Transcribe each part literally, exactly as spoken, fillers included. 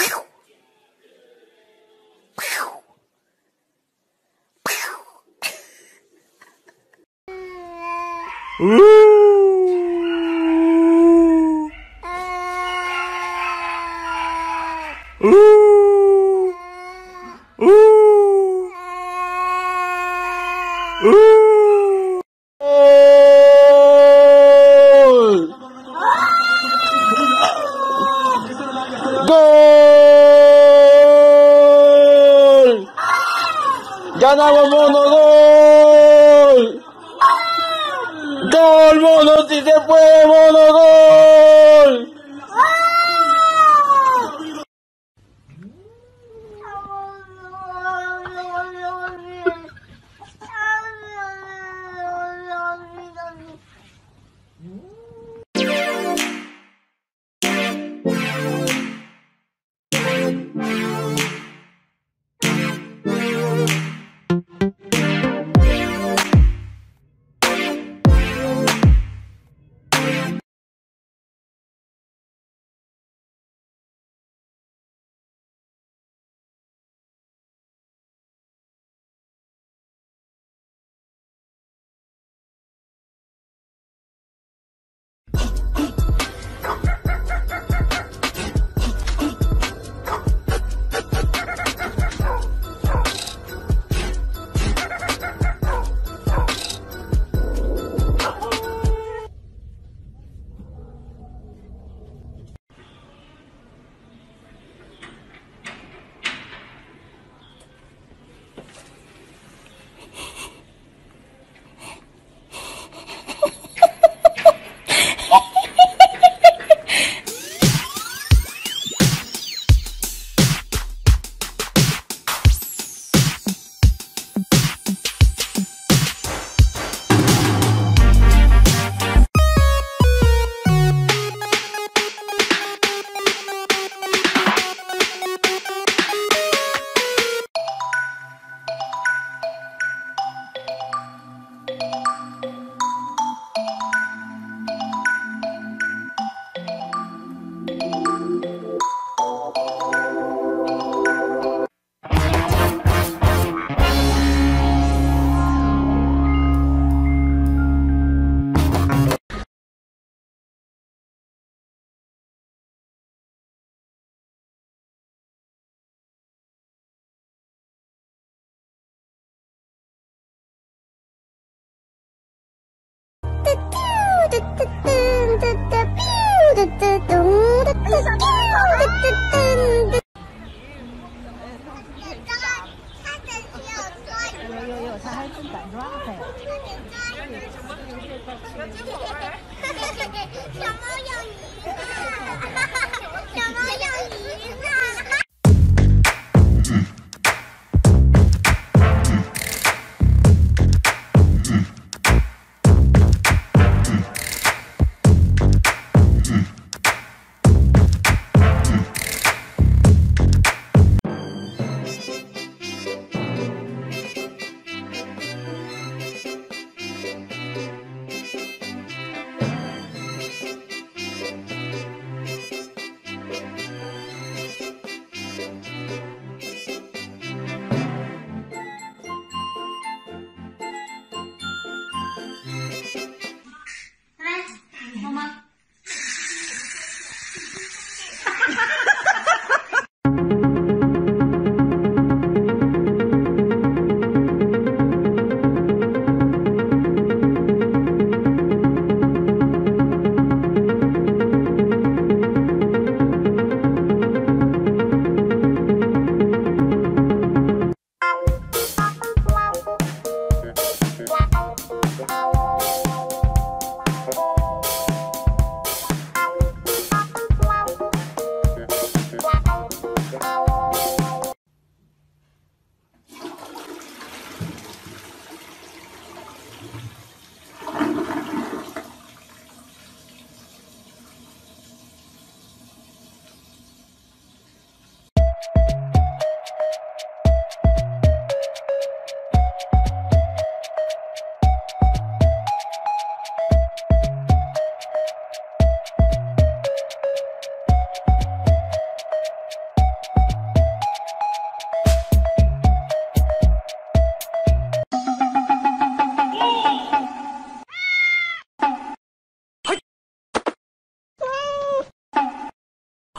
Ooh. Ooh. Ooh. Ooh. ¡Gol! ¡Ganamos, mono! ¡Gol! ¡Gol, mono! ¡Si se puede, mono! ¡Gol!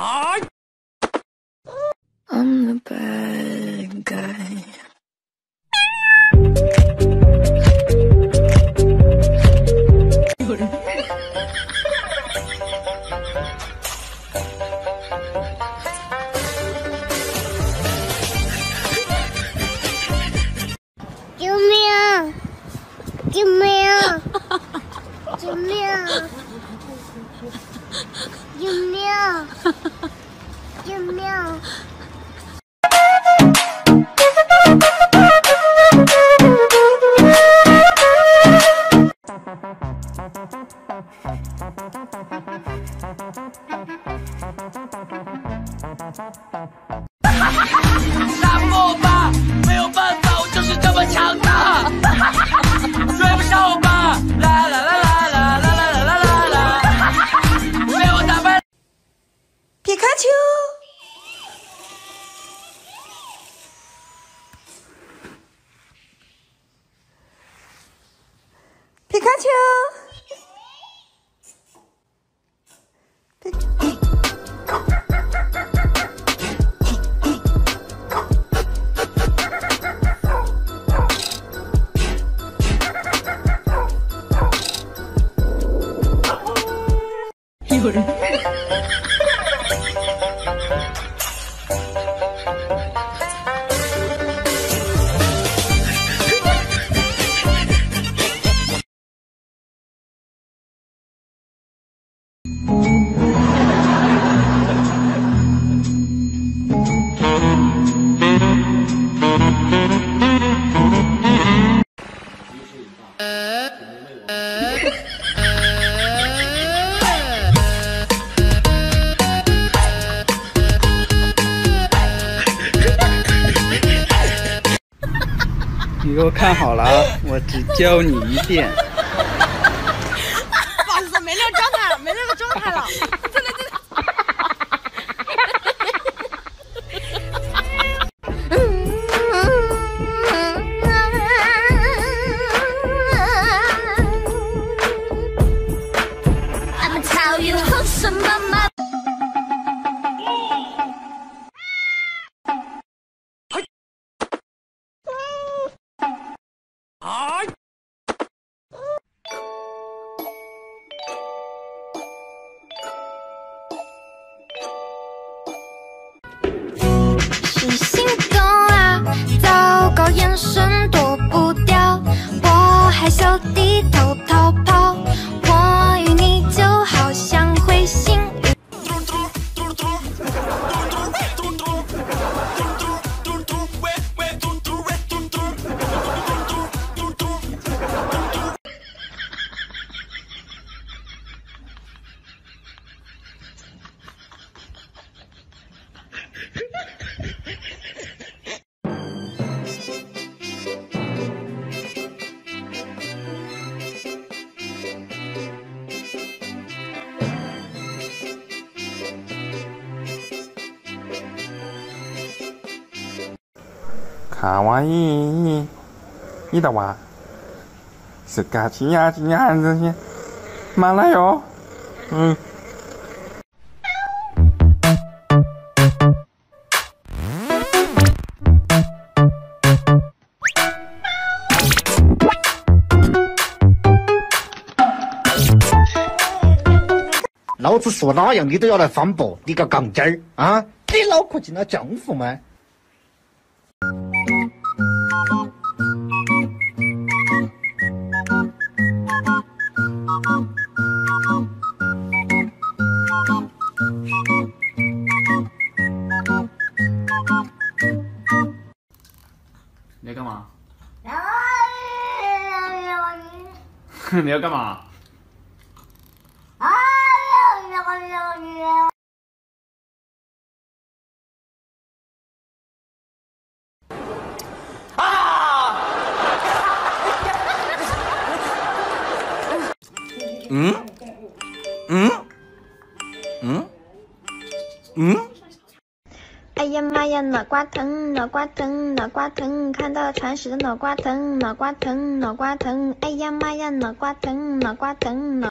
I'm the bad guy. Junior! Junior! Junior! Junior! Junior!你给我看好了啊！我只教你一遍。不好意思，没料状态了，没料状态了。真的真的。卡哇伊，伊达哇，斯卡奇亚奇亚这些，马来哟，嗯。老子说哪样你都要来反驳，你个杠精儿啊！你脑壳进了浆糊吗？你要干嘛？你要干嘛？嗯嗯嗯嗯。哎呀妈呀，脑瓜疼，脑瓜疼，脑瓜疼！看到了铲屎的脑瓜疼，脑瓜疼，脑瓜疼！哎呀妈呀，脑瓜疼，脑瓜疼，脑。